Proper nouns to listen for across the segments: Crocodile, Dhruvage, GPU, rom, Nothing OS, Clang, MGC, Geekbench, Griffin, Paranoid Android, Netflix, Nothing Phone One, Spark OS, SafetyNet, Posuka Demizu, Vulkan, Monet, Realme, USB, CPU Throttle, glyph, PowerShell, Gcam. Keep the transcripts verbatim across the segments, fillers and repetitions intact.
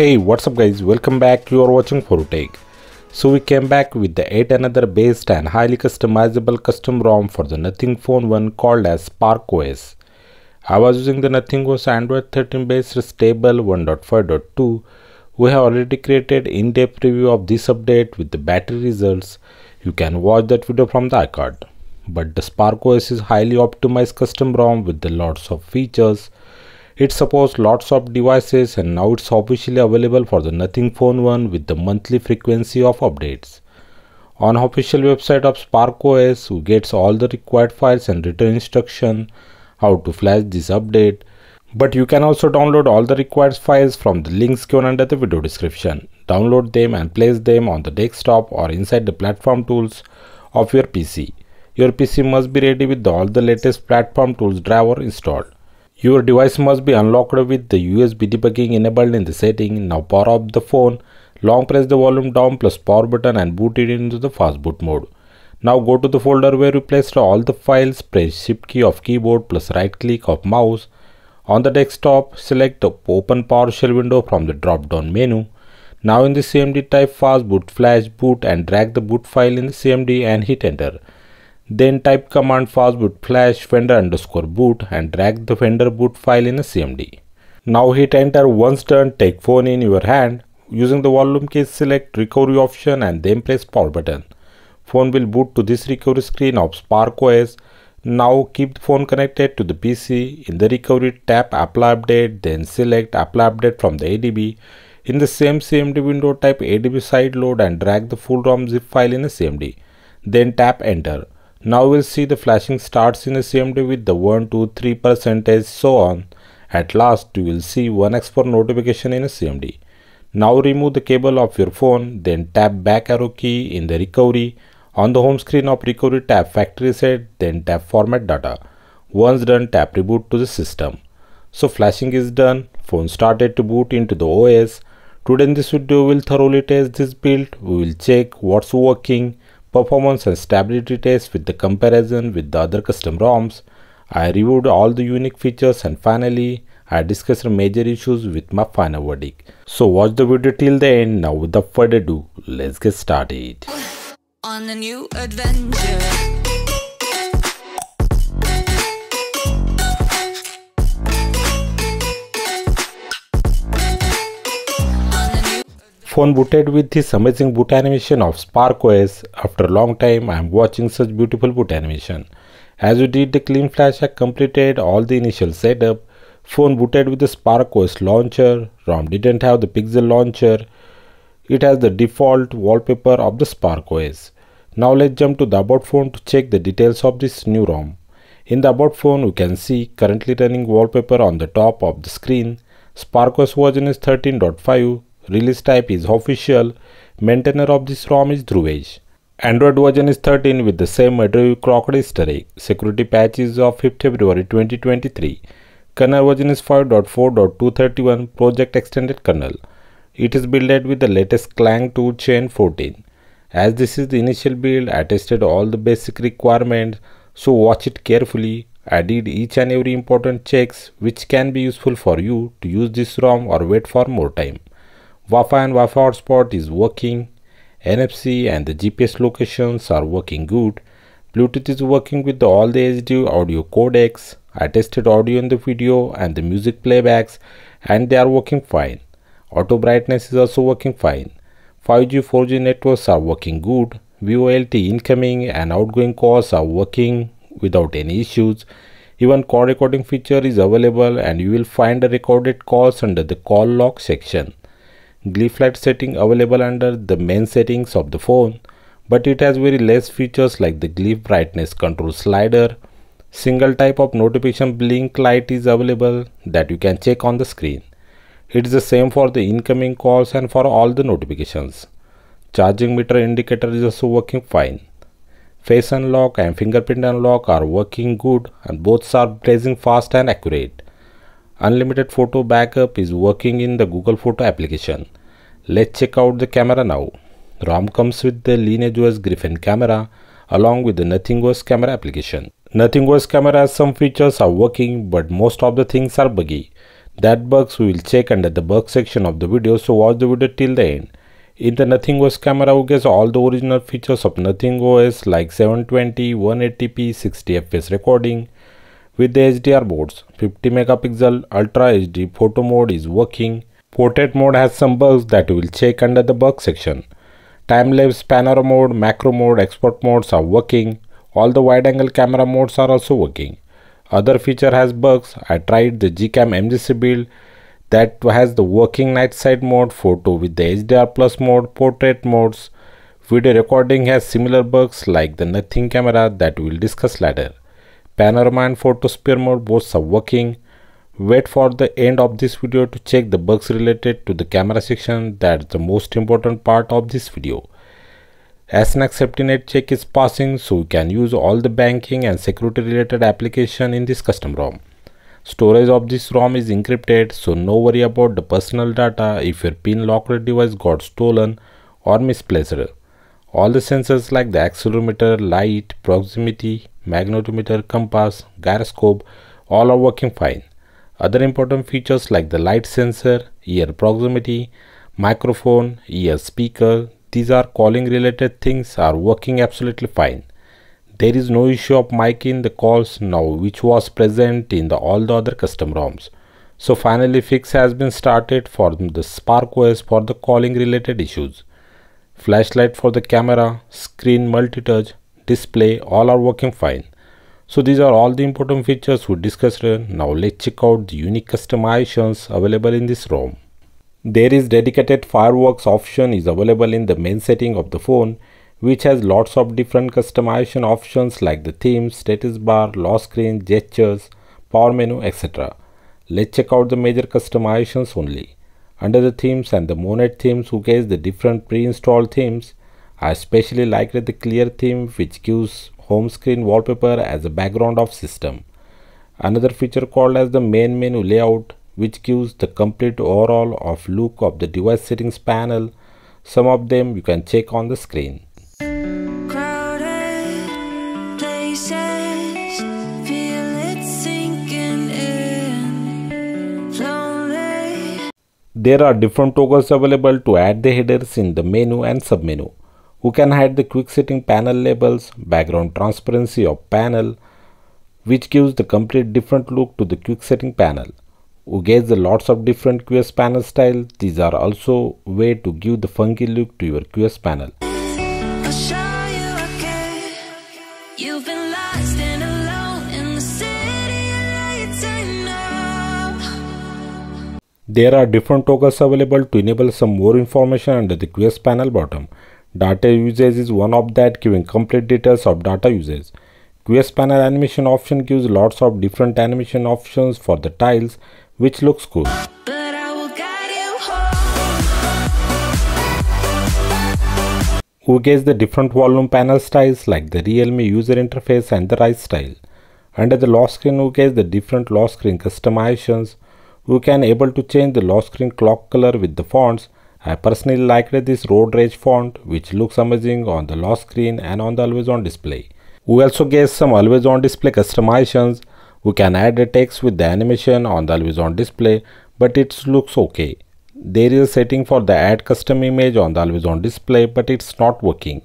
Hey, what's up guys, welcome back. You are watching four U Tech. So we came back with the yet another based and highly customizable custom ROM for the Nothing Phone One called as Spark O S. I was using the Nothing O S Android thirteen based stable one point five point two. We have already created in-depth review of this update with the battery results. You can watch that video from the iCard. But the Spark O S is highly optimized custom ROM with the lots of features. It supports lots of devices and now it's officially available for the Nothing Phone One with the monthly frequency of updates. On official website of Spark O S, we get all the required files and written instruction how to flash this update. But you can also download all the required files from the links given under the video description. Download them and place them on the desktop or inside the platform tools of your P C. Your P C must be ready with all the latest platform tools driver installed. Your device must be unlocked with the U S B debugging enabled in the setting. Now power up the phone, long press the volume down plus power button and boot it into the fastboot mode. Now go to the folder where you placed all the files, press shift key of keyboard plus right click of mouse. On the desktop, select the open PowerShell window from the drop down menu. Now in the C M D type fastboot flash boot and drag the boot file in the C M D and hit enter. Then type command fastboot flash vendor underscore boot and drag the vendor boot file in a C M D. Now hit enter. Once done, take phone in your hand. Using the volume key, select recovery option and then press power button. Phone will boot to this recovery screen of Spark O S. Now keep the phone connected to the P C. In the recovery, tap apply update, then select apply update from the A D B. In the same C M D window, type A D B sideload and drag the full ROM zip file in a C M D. Then tap enter. Now we'll see the flashing starts in a C M D with the one, two, three percent so on. At last you will see one x four notification in a C M D. Now remove the cable of your phone, then tap back arrow key in the recovery. On the home screen of recovery, tap factory reset, then tap format data. Once done, tap reboot to the system. So flashing is done, phone started to boot into the O S. Today in this video we will thoroughly test this build. We will check what's working, performance and stability tests with the comparison with the other custom ROMs. I reviewed all the unique features and finally I discussed major issues with my final verdict. So watch the video till the end. Now without further ado, let's get started. On a new adventure. Phone booted with this amazing boot animation of Spark O S. After a long time I am watching such beautiful boot animation. As we did the clean flash, I completed all the initial setup. Phone booted with the Spark O S launcher. ROM didn't have the Pixel launcher. It has the default wallpaper of the Spark O S. Now let's jump to the About phone to check the details of this new ROM. In the About phone we can see currently running wallpaper on the top of the screen. Spark O S version is thirteen point five. Release type is official. Maintainer of this ROM is Dhruvage. Android version is thirteen with the same Android Crocodile easter egg. Security patch is of fifth February twenty twenty-three. Kernel version is five point four point two three one, Project Extended Kernel. It is builded with the latest Clang two Chain fourteen. As this is the initial build, I tested all the basic requirements, so watch it carefully. I did each and every important checks which can be useful for you to use this ROM or wait for more time. Wi-Fi and Wi-Fi hotspot is working. N F C and the G P S locations are working good. Bluetooth is working with the, all the H D audio codecs. I tested audio in the video and the music playbacks and they are working fine. Auto brightness is also working fine. five G, four G networks are working good. V O L T incoming and outgoing calls are working without any issues. Even call recording feature is available and you will find the recorded calls under the call log section. Glyph setting available under the main settings of the phone, but it has very less features like the glyph brightness control slider. Single type of notification blink light is available that you can check on the screen. It is the same for the incoming calls and for all the notifications. Charging meter indicator is also working fine. Face unlock and fingerprint unlock are working good and both are blazing fast and accurate. Unlimited photo backup is working in the Google Photo application. Let's check out the camera now. ROM comes with the LineageOS Griffin camera along with the Nothing O S camera application. Nothing O S camera has some features are working but most of the things are buggy. That bugs we will check under the bug section of the video, so watch the video till the end. In the Nothing O S camera, we get all the original features of Nothing O S like seven twenty, one eighty p, sixty F P S recording with the H D R modes. fifty megapixel Ultra H D photo mode is working. Portrait mode has some bugs that we will check under the bug section. Time-lapse, panorama mode, macro mode, export modes are working. All the wide-angle camera modes are also working. Other feature has bugs. I tried the Gcam M G C build that has the working night sight mode, photo with the H D R plus mode, portrait modes. Video recording has similar bugs like the Nothing camera that we will discuss later. Panorama and photo sphere mode both are working. Wait for the end of this video to check the bugs related to the camera section. That's the most important part of this video. As an SafetyNet check is passing, so we can use all the banking and security related application in this custom ROM. Storage of this ROM is encrypted, so no worry about the personal data if your pin locked device got stolen or misplaced. All the sensors like the accelerometer, light, proximity, magnetometer, compass, gyroscope, all are working fine. Other important features like the light sensor, ear proximity, microphone, ear speaker, these are calling related things are working absolutely fine. There is no issue of mic in the calls now, which was present in the all the other custom ROMs. So finally fix has been started for the Spark O S for the calling related issues. Flashlight for the camera, screen multi-touch, display, all are working fine. So these are all the important features we discussed. Now let's check out the unique customizations available in this ROM. There is dedicated fireworks option is available in the main setting of the phone, which has lots of different customization options like the theme, status bar, lock screen, gestures, power menu, et cetera. Let's check out the major customizations only. Under the themes and the monet themes, who gets the different pre-installed themes. I especially liked the clear theme, which gives home screen wallpaper as a background of system. Another feature called as the main menu layout, which gives the complete overall of look of the device settings panel. Some of them you can check on the screen. There are different toggles available to add the headers in the menu and submenu. You can hide the quick setting panel labels, background transparency of panel, which gives the complete different look to the quick setting panel. You get the lots of different Q S panel styles. These are also way to give the funky look to your Q S panel. There are different toggles available to enable some more information under the Q S panel bottom. Data usage is one of that, giving complete details of data usage. Q S panel animation option gives lots of different animation options for the tiles, which looks cool. But I will guide you home. Who gets the different volume panel styles like the Realme user interface and the Rise style. Under the lock screen, who gets the different lock screen customizations. Who can able to change the lock screen clock color with the fonts. I personally liked this Road Rage font, which looks amazing on the lock screen and on the always on display. We also get some always on display customizations. We can add a text with the animation on the always on display, but it looks okay. There is a setting for the add custom image on the always on display, but it's not working.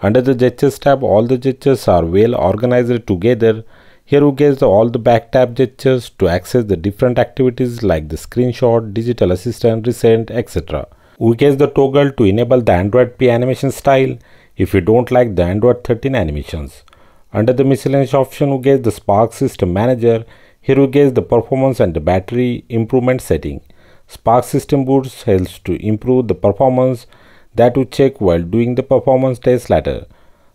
Under the gestures tab, all the gestures are well organized together. Here you get all the back tab gestures to access the different activities like the screenshot, digital assistant, recent, et cetera. We get the toggle to enable the Android P animation style if you don't like the Android thirteen animations. Under the miscellaneous option, you get the Spark System Manager. Here you get the performance and the battery improvement setting. Spark System Boost helps to improve the performance that you check while doing the performance test later.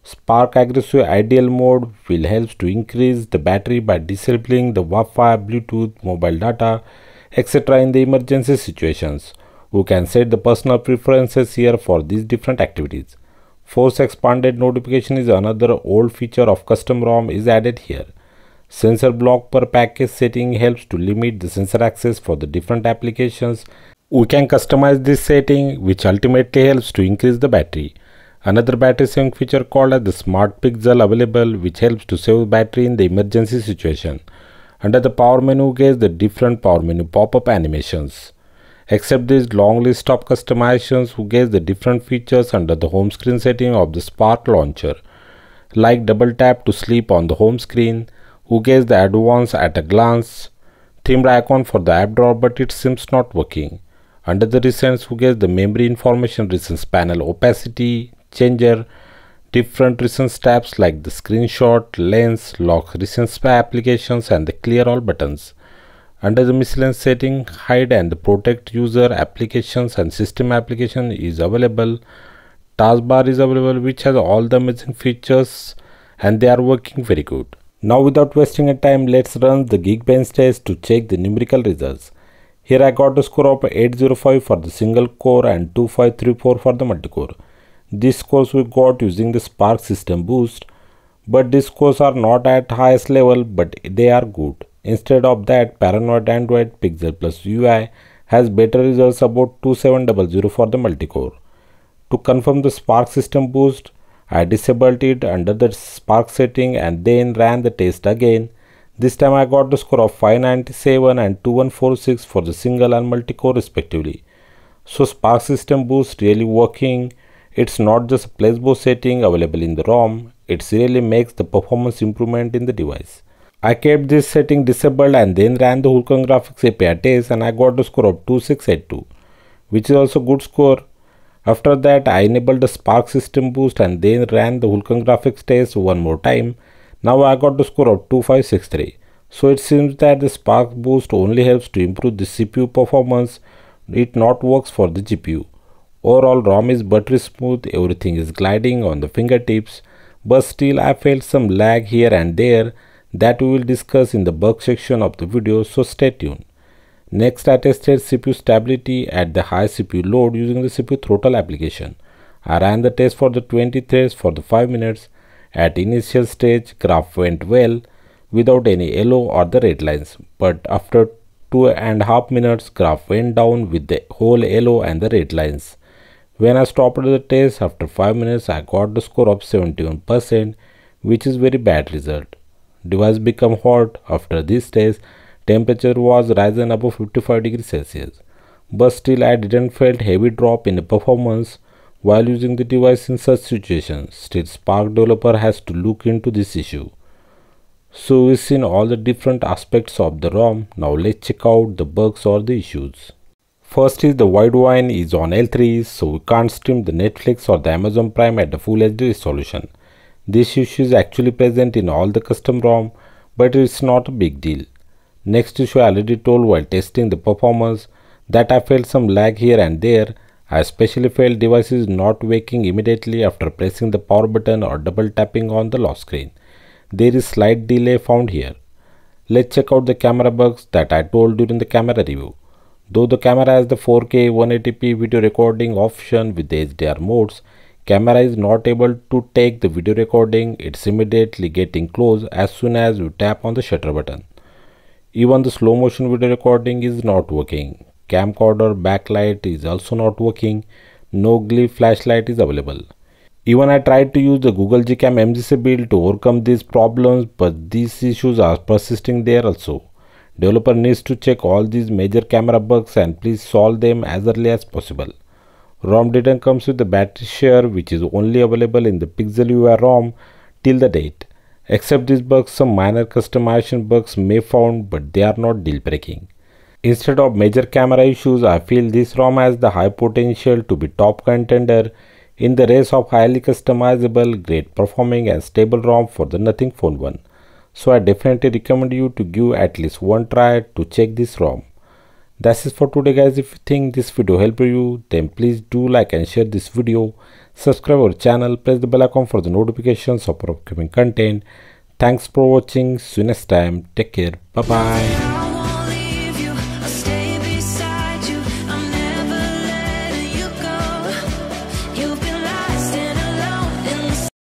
Spark Aggressive Ideal Mode will help to increase the battery by disabling the Wi-Fi, Bluetooth, mobile data, et cetera in the emergency situations. You can set the personal preferences here for these different activities. Force Expanded Notification is another old feature of custom ROM is added here. Sensor block per package setting helps to limit the sensor access for the different applications. We can customize this setting, which ultimately helps to increase the battery. Another battery saving feature called as the Smart Pixel available, which helps to save battery in the emergency situation. Under the power menu, guys, the different power menu pop-up animations. Except this long list of customizations, who gets the different features under the home screen setting of the Spark launcher, like double tap to sleep on the home screen, who gets the advanced at a glance, themed icon for the app drawer, but it seems not working. Under the recents, who gets the memory information, recents panel opacity, changer, different recents tabs like the screenshot, lens, lock recents applications and the clear all buttons. Under the miscellaneous setting, hide and protect user applications and system application is available. Taskbar is available, which has all the amazing features and they are working very good. Now without wasting a time, let's run the Geekbench test to check the numerical results. Here I got a score of eight zero five for the single core and two five three four for the multi-core. These scores we got using the Spark System Boost, but these scores are not at highest level, but they are good. Instead of that, Paranoid Android Pixel Plus U I has better results, about two seven zero zero for the multi-core. To confirm the Spark System Boost, I disabled it under the Spark setting and then ran the test again. This time I got the score of five ninety-seven and two one four six for the single and multi-core respectively. So Spark System Boost really working. It's not just a placebo setting available in the ROM, it really makes the performance improvement in the device. I kept this setting disabled and then ran the Vulkan graphics A P I test and I got the score of two six eight two, which is also good score. After that, I enabled the Spark System Boost and then ran the Vulkan graphics test one more time. Now I got the score of two five six three. So it seems that the Spark Boost only helps to improve the C P U performance, it not works for the G P U. Overall ROM is buttery smooth, everything is gliding on the fingertips, but still I felt some lag here and there, that we will discuss in the bug section of the video, so stay tuned. Next, I tested C P U stability at the high C P U load using the C P U Throttle application. I ran the test for the twenty threads for the five minutes. At initial stage, graph went well without any yellow or the red lines, but after two and a half minutes, graph went down with the whole yellow and the red lines. When I stopped the test after five minutes, I got the score of seventy-one percent, which is very bad result. Device become hot after this test. Temperature was rising above fifty-five degrees Celsius, but still I didn't felt heavy drop in the performance while using the device in such situations. Still Spark developer has to look into this issue. So we've seen all the different aspects of the ROM. Now let's check out the bugs or the issues. First is the wide wine is on L three, so we can't stream the Netflix or the Amazon Prime at the full H D resolution. This issue is actually present in all the custom ROM, but it's not a big deal. Next issue I already told while testing the performance, that I felt some lag here and there. I especially felt devices not waking immediately after pressing the power button or double tapping on the lock screen. There is slight delay found here. Let's check out the camera bugs that I told during the camera review. Though the camera has the four K one eighty p video recording option with the H D R modes, camera is not able to take the video recording, it's immediately getting closed as soon as you tap on the shutter button. Even the slow motion video recording is not working. Camcorder backlight is also not working. No glyph flashlight is available. Even I tried to use the Google Gcam M G C build to overcome these problems, but these issues are persisting there also. Developer needs to check all these major camera bugs and please solve them as early as possible. ROM didn't comes with the battery share, which is only available in the Pixel U I ROM till the date. Except these bugs, some minor customization bugs may found, but they are not deal breaking. Instead of major camera issues, I feel this ROM has the high potential to be top contender in the race of highly customizable, great performing and stable ROM for the Nothing Phone One. So I definitely recommend you to give at least one try to check this ROM. That's it for today guys. If you think this video helped you, then please do like and share this video, subscribe our channel, press the bell icon for the notifications of our upcoming content. Thanks for watching. See you next time. Take care. Bye bye.